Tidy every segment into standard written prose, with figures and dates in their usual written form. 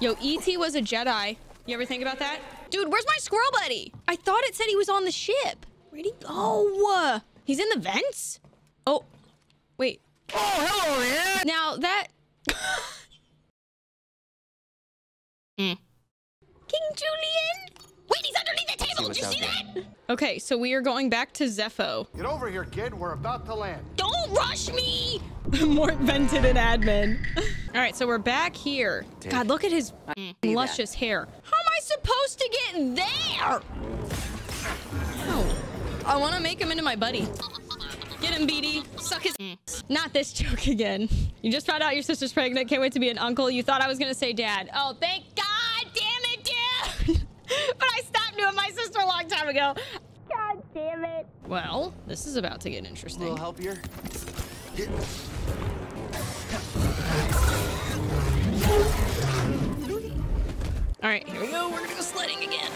Yo, E.T. was a Jedi. You ever think about that? Dude, where's my squirrel buddy? I thought it said he was on the ship. Where'd he go? Oh, he's in the vents? Oh, wait. Oh, hello there! Now that... King Julian? Wait, he's underneath the table! Did you see that? Okay, so we are going back to Zepho. Get over here, kid. We're about to land. Don't rush me! Mort vented an admin. All right, so we're back here. Dude. God, look at his luscious hair. How am I supposed to get there? Oh, I want to make him into my buddy. Get him, BD. Suck his ass. Not this joke again. You just found out your sister's pregnant. Can't wait to be an uncle. You thought I was going to say dad. Oh, thank God. Damn it, dude. But I stopped doing my sister a long time ago. God damn it. Well, this is about to get interesting. A little help here. Get... All right, here we go. We're going to go sledding again.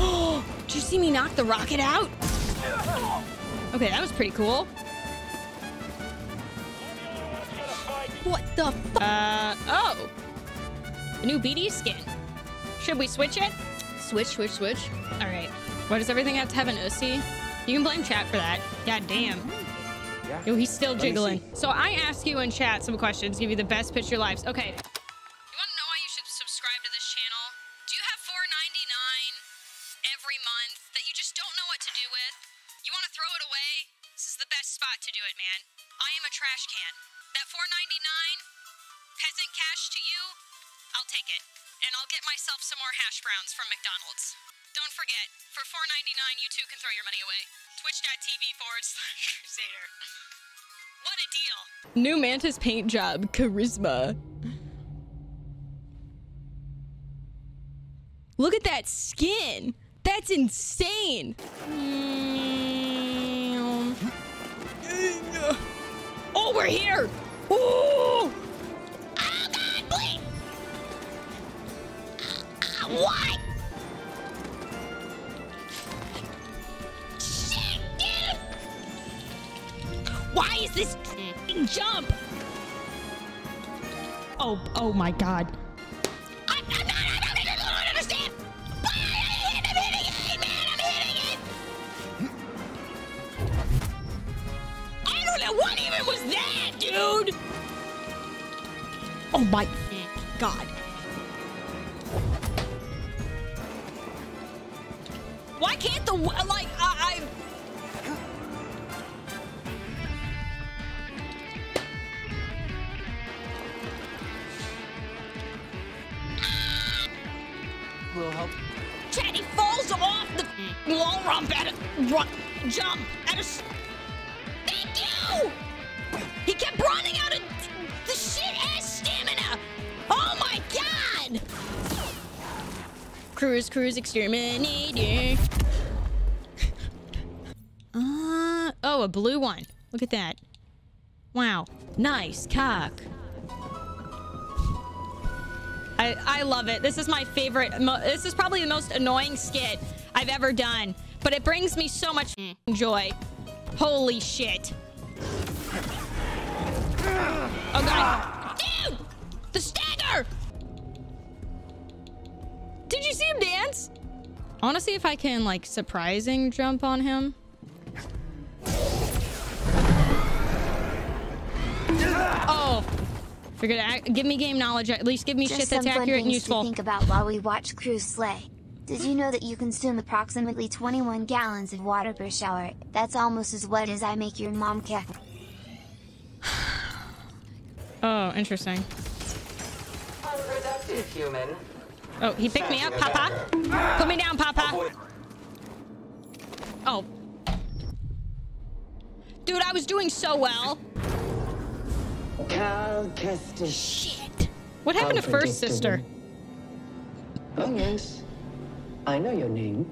Oh, did you see me knock the rocket out? Okay, that was pretty cool. What the fuck? Oh. A new BD skin. Should we switch it? Switch. All right. Why does everything have to have an OC? You can blame chat for that. God damn. Yeah. Yo, he's still jiggling. So I ask you in chat some questions, give you the best pitch of your lives. Okay. You want to know why you should subscribe to this channel? Do you have $4.99 every month that you just don't know what to do with? You want to throw it away? This is the best spot to do it, man. I am a trash can. That $4.99 peasant cash to you, I'll take it. And I'll get myself some more hash browns from McDonald's. Don't forget, for $4.99, you too can throw your money away. Twitch.tv/Crusader. What a deal. New Mantis paint job, charisma. Look at that skin. That's insane. Oh, we're here. Ooh! Oh, God, please! What? Shit, dude! Why is this jump? Oh my God. I don't understand! But I'm hitting it, man! I'm hitting it! I don't know what even was that, dude! Oh my God. Why can't the, like, I... Little help. Chad, he falls off the wall rump at a... jump at a... Thank you! He kept running out of the shit-ass stamina! Oh my God! Cruise, exterminator. Oh, a blue one. Look at that. Wow. Nice cock. I love it. This is my favorite. This is probably the most annoying skit I've ever done, but it brings me so much joy. Holy shit. Oh God. Dude! The stagger! Did you see him dance? I want to see if I can, like, surprising jump on him. Oh. If you're gonna give me game knowledge, at least give me just shit that's accurate and useful. Think about while we watch Cruz slay. Did you know that you consume approximately 21 gallons of water per shower? That's almost as wet as I make your mom cack. Oh, interesting. Unproductive human. Oh, he picked me up, Papa. Put me down, Papa. Oh. Dude, I was doing so well. CalKestis. Shit. What happened to first sister? Oh, yes. I know your name,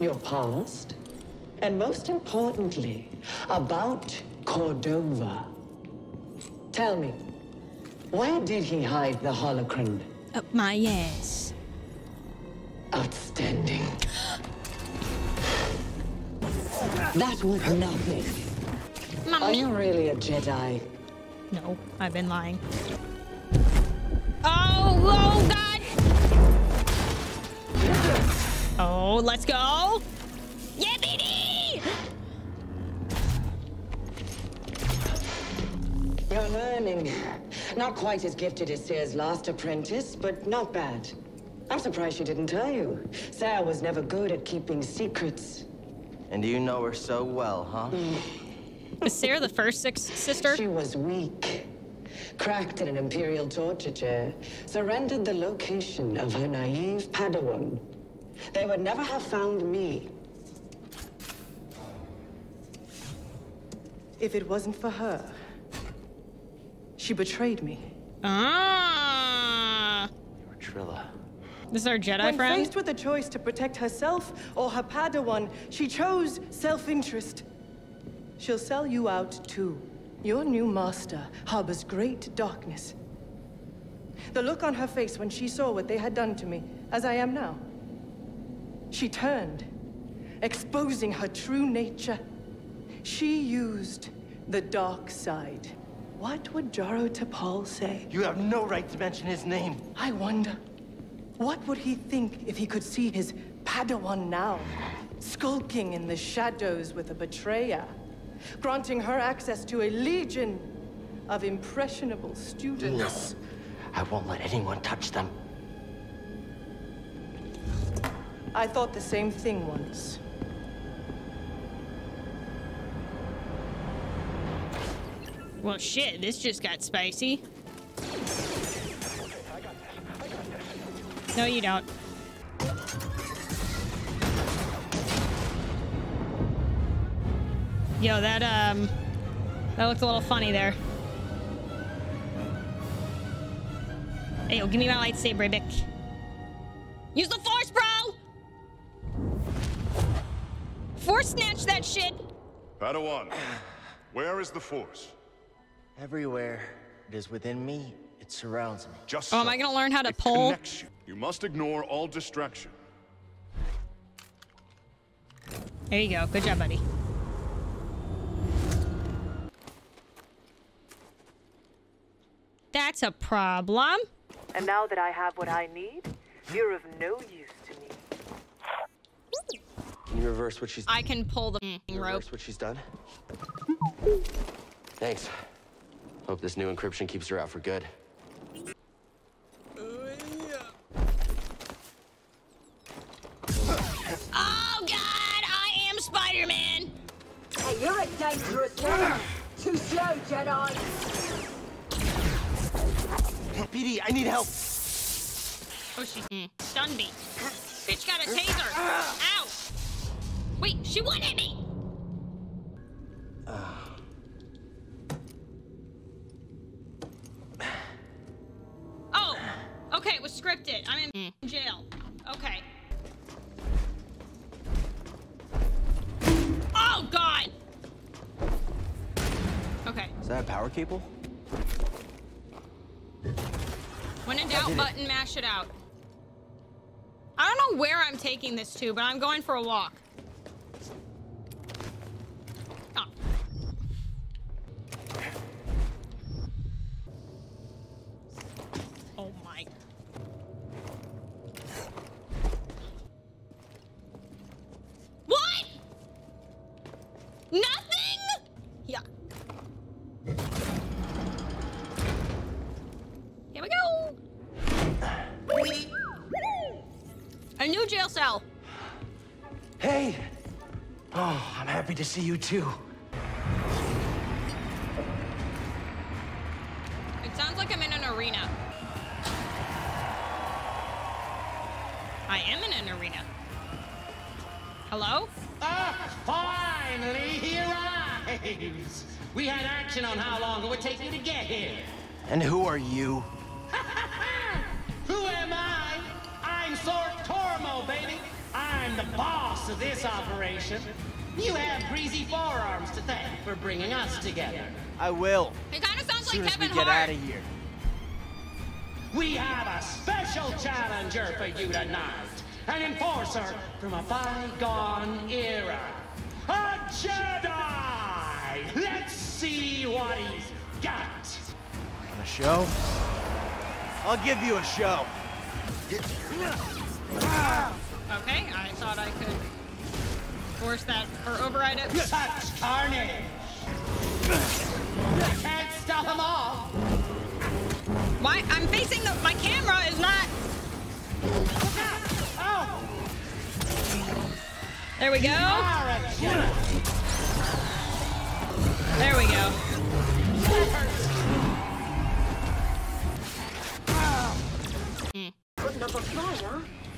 your past, and most importantly, about Cordova. Tell me, where did he hide the holocron? Up my ass. Outstanding. That was nothing. Mommy. Are you really a Jedi? No, I've been lying. Oh God! Oh, let's go! Yeah, baby! You're learning. Not quite as gifted as Cere's last apprentice, but not bad. I'm surprised she didn't tell you. Cere was never good at keeping secrets. And you know her so well, huh? Was Cere the first sister? She was weak. Cracked in an imperial torture chair. Surrendered the location of her naive Padawan. They would never have found me. If it wasn't for her, she betrayed me. Ah! You were Trilla. This is our Jedi friend? When faced with a choice to protect herself or her Padawan, she chose self-interest. She'll sell you out too. Your new master harbors great darkness. The look on her face when she saw what they had done to me, as I am now. She turned, exposing her true nature. She used the dark side. What would Jaro Tapal say? You have no right to mention his name. I wonder. What would he think if he could see his Padawan now, skulking in the shadows with a betrayer, granting her access to a legion of impressionable students? No, I won't let anyone touch them. I thought the same thing once. Well, shit, this just got spicy. No, you don't. Yo, that looked a little funny there. Hey, yo, give me my lightsaber, bitch. Use the force, bro! Force snatch that shit! Padawan, where is the force? Everywhere. It is within me. It surrounds me. Just oh, am I gonna learn how to pull? You must ignore all distraction. There you go. Good job, buddy. That's a problem. And now that I have what I need, you're of no use to me. Can you reverse what she's done? I can pull the rope. Reverse what she's done? Thanks. Hope this new encryption keeps her out for good. Oh God, I am Spider-Man! Hey, you're a dangerous guy. Too slow, Jedi. PD, I need help. Oh, she stunned me. Bitch got a taser. Ow! Wait, she won't hit me. Oh, okay, it was scripted. I'm in jail. Okay. Oh God! Okay. Is that a power cable? When in doubt, button mash it out. I don't know where I'm taking this to, but I'm going for a walk. Oh. Oh my. What? Nothing? Yeah. Here we go. A new jail cell. Hey. Oh, I'm happy to see you too. It sounds like I'm in an arena. I am in an arena. Hello? Finally, he arrives. We had action on how long it would take you to get here. And who are you? Who am I? I'm Sort Tormo, baby. I'm the boss of this operation. You have greasy forearms to thank for bringing us together. I will. It kind of sounds like Kevin Hart. As soon as we get out of here. We have a special challenger for you tonight. An enforcer from a bygone era. A Jedi! Let's see what he's got! show? I'll give you a show. Okay, I thought I could force that or override it. Such carnage! I can't stop them all. Why? I'm facing the. My camera is not. Oh. There we go. There we go.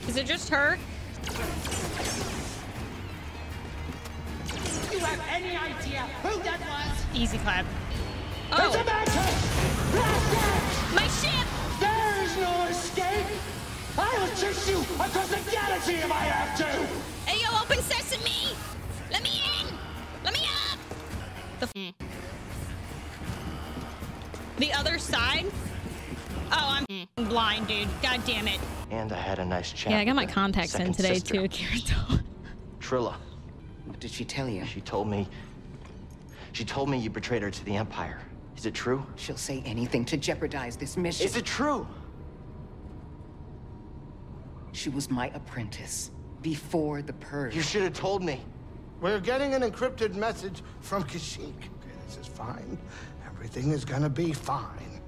Is it just her? Do you have any idea who that was? Easy clap. Oh. It's a magic! My ship! There is no escape! I will chase you across the galaxy if I have to! Hey, yo, open sesame! Let me in! Let me up! The other side? Oh, I'm blind, dude. God damn it. And I had a nice chat. Yeah, I got my contacts in today, sister. Too. Trilla. What did she tell you? She told me you betrayed her to the Empire. Is it true? She'll say anything to jeopardize this mission. Is it true? She was my apprentice before the purge. You should have told me. We're getting an encrypted message from Kashyyyk. Okay, this is fine. Everything is gonna be fine.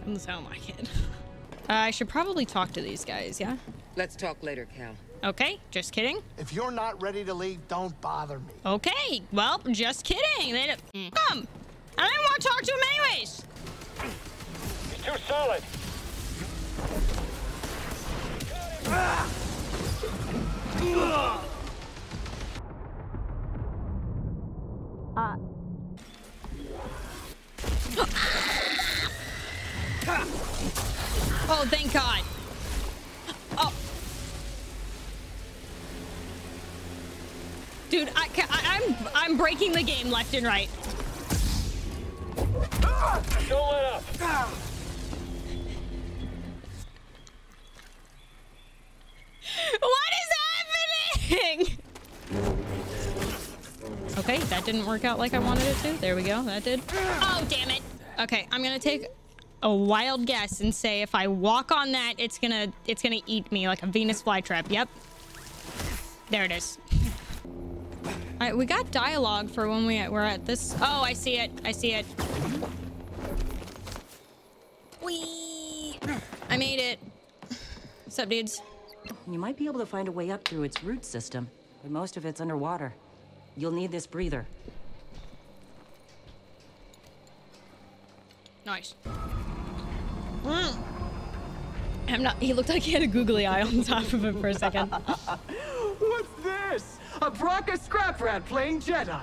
Doesn't sound like it. I should probably talk to these guys, yeah? Let's talk later, Cal. Okay, just kidding. If you're not ready to leave, don't bother me. Okay, well, just kidding. They don't come. I didn't want to talk to him anyways. He's too solid. Oh, thank God. Oh. Dude, I'm breaking the game left and right. Don't let up. What is happening? Okay, that didn't work out like I wanted it to. There we go. That did. Oh, damn it. Okay, I'm gonna take a wild guess and say if I walk on that, it's gonna eat me like a Venus flytrap. Yep. There it is. All right, we got dialogue for when we're at this. Oh, I see it. I see it. Whee! I made it. What's up, dudes? You might be able to find a way up through its root system, but most of it's underwater. You'll need this breather. Nice. I'm not. He looked like he had a googly eye on top of him for a second. What's this? A Bracca scrap rat playing Jedi.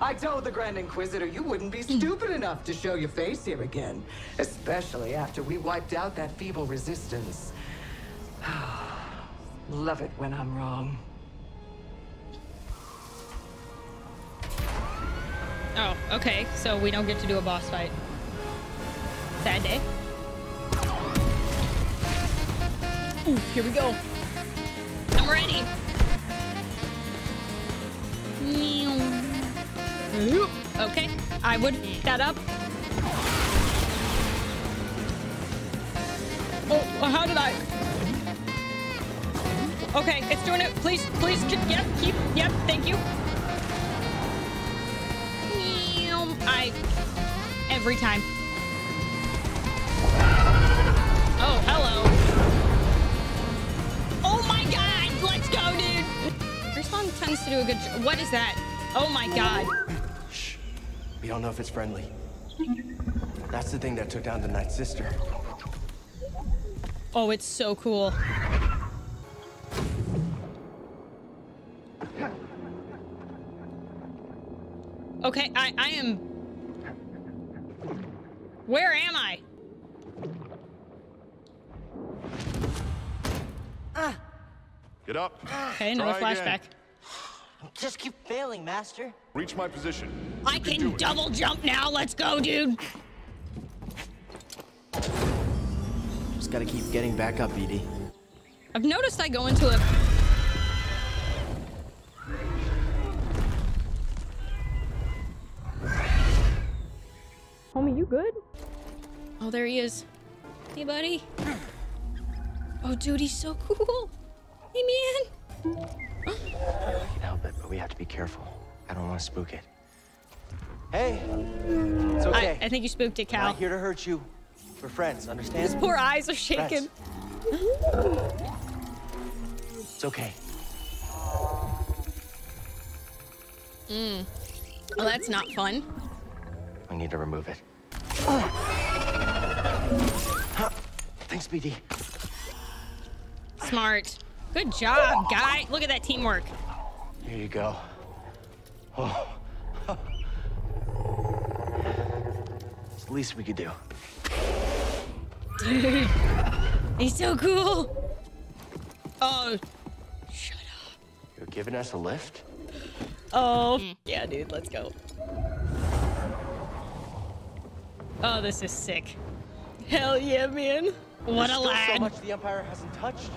I told the Grand Inquisitor you wouldn't be stupid enough to show your face here again, especially after we wiped out that feeble resistance. Love it when I'm wrong. Oh, okay. So we don't get to do a boss fight. Sad day. Ooh, here we go. I'm ready. Okay, I would pick that up. Oh, how did I? Okay, it's doing it. Please, please, yep, keep, yep, thank you. Every time. Oh, hello. Oh my God, let's go, dude. Respawn tends to do a good job. What is that? Oh my God. Shh. We don't know if it's friendly. That's the thing that took down the Night Sister. Oh, it's so cool. Okay, I am. Where am I? Get up. Okay, another flashback. Just keep failing, Master. Reach my position. I can double jump now. Let's go, dude. Just gotta keep getting back up, Edie. I've noticed I go into a. Homie, you good? Oh, there he is. Hey, buddy. Oh, dude, he's so cool. Hey, man. I know we can help it, but we have to be careful. I don't want to spook it. Hey, it's okay. I think you spooked it, Cal. I'm not here to hurt you. We're friends, understand? His poor eyes are shaking. It's okay. Mm. Well, that's not fun. We need to remove it. Thanks, BD. Smart. Good job, guy. Look at that teamwork. Here you go. Oh. It's the least we could do. Dude. He's so cool. Oh. Shut up. You're giving us a lift? Oh. Yeah, dude. Let's go. Oh, this is sick. Hell yeah, man. What a lad. So much the Empire hasn't touched.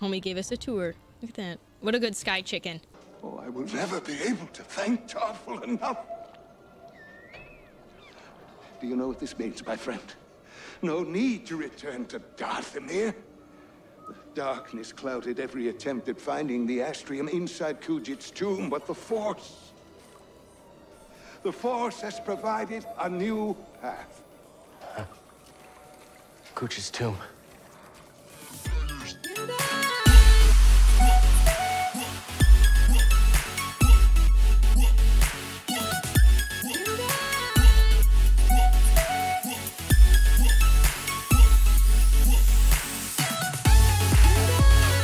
Homie gave us a tour. Look at that. What a good sky chicken. Oh, I will never be able to thank Tawful enough. Do you know what this means, my friend? No need to return to Darth Vimir. The darkness clouded every attempt at finding the astrium inside Kujit's tomb, but the Force... the Force has provided a new path. Kujit's tomb.